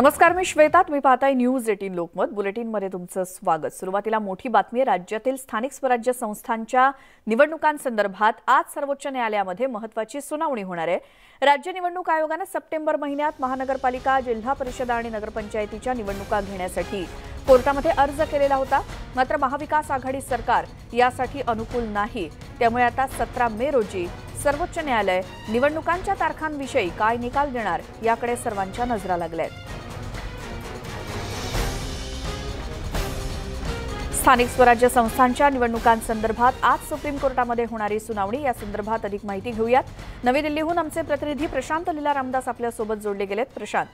नमस्कार, मी श्वेता. तुम्ही पाहताय न्यूज 18 लोकमत. बुलेटिनमध्ये तुमचं स्वागत. सुरुवातीला मोठी बातमी आहे. राज्यातील स्थानिक स्वराज्य संस्थांच्या निवडणुकांसंदर्भात आज सर्वोच्च न्यायालयामध्ये महत्त्वाची सुनावणी होणार आहे. राज्य निवडणूक आयोगाने सप्टेंबर महिन्यात महानगरपालिका, जिल्हा परिषद आणि नगरपंचायतीच्या निवडणुका घेण्यासाठी कोर्टामध्ये अर्ज केलेला होता. मात्र महाविकास आघाडी सरकार यासाठी अनुकूल नाही. त्यामुळे आता 17 मे रोजी सर्वोच्च न्यायालय निवडणुकांच्या तारखांविषयी काय निकाल देणार याकडे सर्वांच्या नजरा लागल्यात. स्थानिक स्वराज्य संस्थांच्या निवडणुकांसंदर्भात आज सुप्रीम कोर्टामध्ये होणारी सुनावणी, या संदर्भात अधिक माहिती घेऊयात. नवी दिल्लीहून आमचे प्रतिनिधी प्रशांत लीला रामदास आपल्या सोबत जोडले गेलेत. प्रशांत,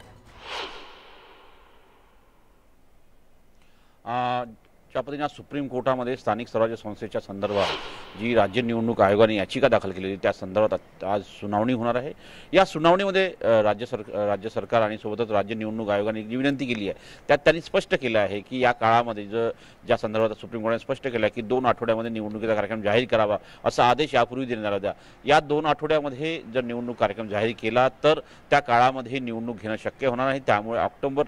ज्या पद्धतीने सुप्रीम कोर्टामध्ये स्थानिक स्वराज्य संस्थेच्या संदर्भात जी राज्य निवडणूक आयोगाने याचिका दाखल केली होती त्या संदर्भात आज सुनावणी होणार आहे. या सुनावणीमध्ये राज्य सरकार आणि सोबतच राज्य निवडणूक आयोगाने जी विनंती केली आहे त्यात त्यांनी स्पष्ट केलं आहे की या काळामध्ये ज्या संदर्भात सुप्रीम कोर्टाने स्पष्ट केलं आहे की 2 आठवड्यामध्ये निवडणुकीचा कार्यक्रम जाहीर करावा असा आदेश यापूर्वी देण्यात आला होता. या 2 आठवड्यामध्ये जर निवडणूक कार्यक्रम जाहीर केला तर त्या काळामध्ये निवडणूक घेणं शक्य होणार नाही. त्यामुळे ऑक्टोबर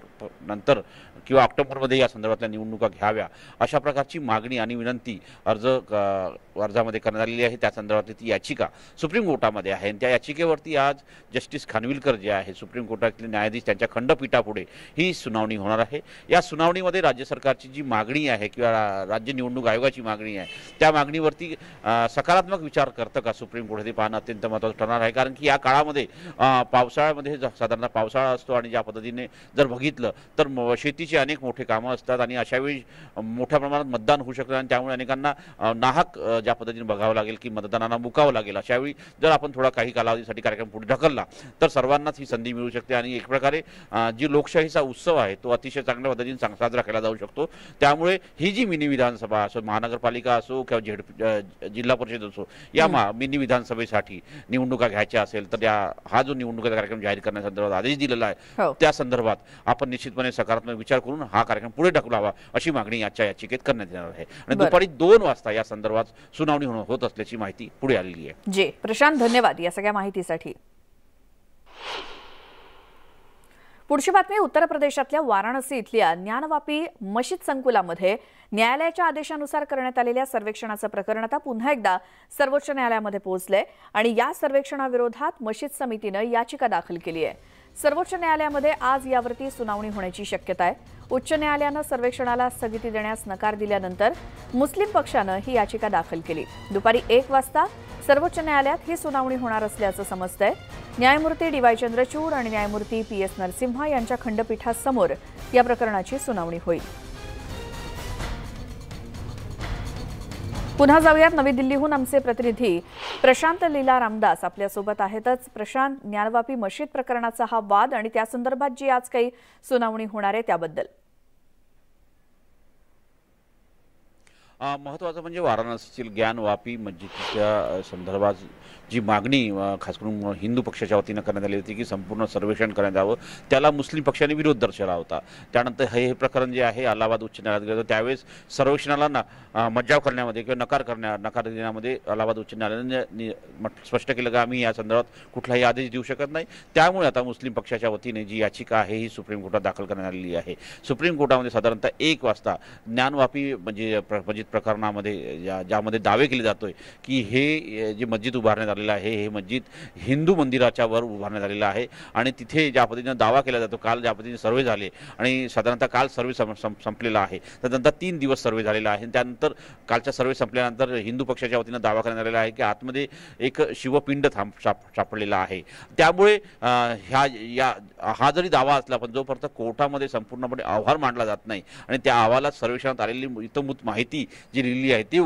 नंतर किंवा ऑक्टोबरमध्ये या संदर्भातल्या निवडणुका घ्याव्या अशा प्रकारची मागणी आणि विनंती अर्जामध्ये करण्यात आलेली आहे. त्या संदर्भातली ती याचिका सुप्रीम कोर्टामध्ये आहे. त्या याचिकेवरती आज जस्टिस खानविलकर जे आहे सुप्रीम कोर्टातले न्यायाधीश त्यांच्या खंडपीठापुढे ही सुनावणी होणार आहे. या सुनावणीमध्ये राज्य सरकारची जी मागणी आहे किंवा राज्य निवडणूक आयोगाची मागणी आहे त्या मागणीवरती सकारात्मक विचार करतं का सुप्रीम कोर्ट हे पाहणं अत्यंत महत्त्वाचं ठरणार आहे. कारण की या काळामध्ये पावसाळ्यामध्ये साधारण पावसाळा असतो आणि ज्या पद्धतीने जर बघितलं तर शेतीचे अनेक मोठे कामं असतात आणि अशावेळी मोठ्या प्रमाणात मतदान होऊ शकतं आणि त्यामुळे अनेकांना नाहक ज्या पद्धतीने बघावं लागेल की मतदानांना मुकावं लागेल. अशावेळी जर आपण थोडा काही कालावधीसाठी कार्यक्रम पुढे ढकलला तर सर्वांनाच ही संधी मिळू शकते आणि एक प्रकारे जी लोकशाहीचा उत्सव आहे तो अतिशय चांगल्या पद्धतीने साजरा केला जाऊ शकतो. त्यामुळे ही जी मिनी विधानसभा असो, महानगरपालिका असो किंवा जिल्हा परिषद असो, या मिनी विधानसभेसाठी निवडणुका घ्यायच्या असेल तर हा जो निवडणुकीचा कार्यक्रम जाहीर करण्यासंदर्भात आदेश दिलेला आहे त्या संदर्भात आपण निश्चितपणे सकारात्मक विचार करून हा कार्यक्रम पुढे ढकलावा अशी मागणी आजच्या याचिकेत करण्यात येणार आहे आणि दुपारी 2 वाजता या संदर्भात सुनावणी होत असल्याची माहिती पुढे आलेली आहे. जी प्रशांत, धन्यवाद या सगळ्या माहितीसाठी. पुढची बातमी उत्तर प्रदेशातल्या वाराणसी इथल्या ज्ञानवापी मशीद संकुलामध्ये न्यायालयाच्या आदेशानुसार करण्यात आलेल्या सर्वेक्षणाचं प्रकरण आता पुन्हा एकदा सर्वोच्च न्यायालयामध्ये पोहोचलंय आणि या सर्वेक्षणाविरोधात मशीद समितीनं याचिका दाखल केली आहे. सर्वोच्च न्यायालयामध्ये आज यावरती सुनावणी होण्याची शक्यता आहे. उच्च न्यायालयानं सर्वेक्षणाला स्थगिती देण्यास नकार दिल्यानंतर मुस्लिम पक्षानं ही याचिका दाखल केली. दुपारी 1 वाजता सर्वोच्च न्यायालयात ही सुनावणी होणार असल्याचं समजतंय. न्यायमूर्ती डी वाय चंद्रचूड आणि न्यायमूर्ती PS नरसिम्हा यांच्या खंडपीठासमोर या प्रकरणाची सुनावणी होईल. पुन्हा जाऊयात नवी दिल्लीहून आमचे प्रतिनिधी प्रशांत लीला रामदास आपल्यासोबत आहेतच. प्रशांत, ज्ञानवापी मशीद प्रकरणाचा हा वाद आणि त्या संदर्भात जी आज काही सुनावणी होणार आहे त्याबद्दल. महत्त्वाचं म्हणजे वाराणसीतील ज्ञानवापी मस्जिदच्या संदर्भात जी मागणी खास करून हिंदू पक्षाच्या वतीनं करण्यात आली होती की संपूर्ण सर्वेक्षण करण्यात यावं, त्याला मुस्लिम पक्षाने विरोध दर्शवला होता. त्यानंतर हे प्रकरण जे आहे अलाहाबाद उच्च न्यायालयात गेलं. त्यावेळेस सर्वेक्षणाला मज्जाव करण्यामध्ये किंवा नकार देण्यामध्ये अलाहाबाद उच्च न्यायालयाने स्पष्ट केलं की आम्ही या संदर्भात कुठलाही आदेश देऊ शकत नाही. त्यामुळे आता मुस्लिम पक्षाच्या वतीने जी याचिका आहे ही सुप्रीम कोर्टात दाखल करण्यात आलेली आहे. सुप्रीम कोर्टामध्ये साधारणतः 1 वाजता ज्ञानवापी म्हणजे प्रकरणामध्ये ज्यामध्ये दावे केले जातोय की हे जे मस्जिद उभारण्यात आलेलं आहे हे मस्जिद हिंदू मंदिराच्या वर उभारण्यात आलेलं आहे आणि तिथे ज्या पद्धतीनं दावा केला जातो, काल ज्या पद्धतीने सर्वे झाले आणि साधारणतः काल सर्वे संपलेला आहे. त्यानंतर 3 दिवस सर्वे झालेला आहे. त्यानंतर कालच्या सर्वे संपल्यानंतर हिंदू पक्षाच्या वतीनं दावा करण्यात आलेला आहे की आतमध्ये एक शिवपिंड सापडलेला आहे. त्यामुळे हा जरी दावा असला पण जोपर्यंत कोर्टामध्ये संपूर्णपणे अहवाल मांडला जात नाही आणि त्या अहवालात सर्वेक्षणात आलेली इतमूत माहिती जी लिहिली आहे ती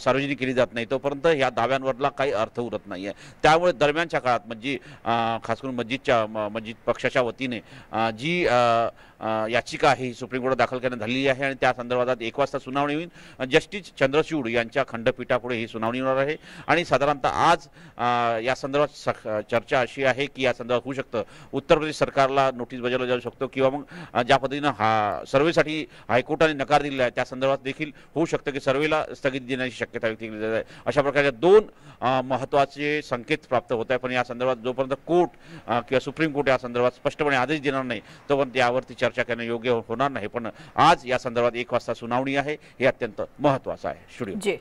सार्वजनिक केली जात नाही तोपर्यंत ह्या दाव्यांवरला काही अर्थ उरत नाही आहे. त्यामुळे दरम्यानच्या काळात म्हणजे खास करून मस्जिद पक्षाच्या वतीने जी याचिका ही सुप्रीम कोर्टात दाखल करण्यात आलेली आहे आणि त्या संदर्भात 1 वाजता सुनावणी होईल। जस्टिस चंद्रचूड यांच्या खंडपीठापुढे ही सुनावणी होणार आहे आणि साधारणतः आज या संदर्भात चर्चा अशी आहे की या संदर्भात होऊ शकतं उत्तर प्रदेश सरकारला नोटीस बजावली जाऊ शकतो किंवा मग ज्या पद्धतीने सर्वेसाठी हायकोर्टाने नकार दिला आहे त्या संदर्भात देखील होऊ शकतं की सर्वेला स्थगिती देण्याची शक्यता व्यक्त केली जाते। अशा प्रकारच्या 2 महत्त्वाचे संकेत प्राप्त होत आहेत, पण या संदर्भात जोपर्यंत कोर्ट किंवा सुप्रीम कोर्ट या संदर्भात स्पष्टपणे आदेश देणार नाही तोपर्यंत यावरती चर्चा करणे योग्य होणार नाही। पण आज या संदर्भात 1 वाजता सुनावणी आहे, हे अत्यंत महत्त्वाचं आहे। स्टुडिओ जी।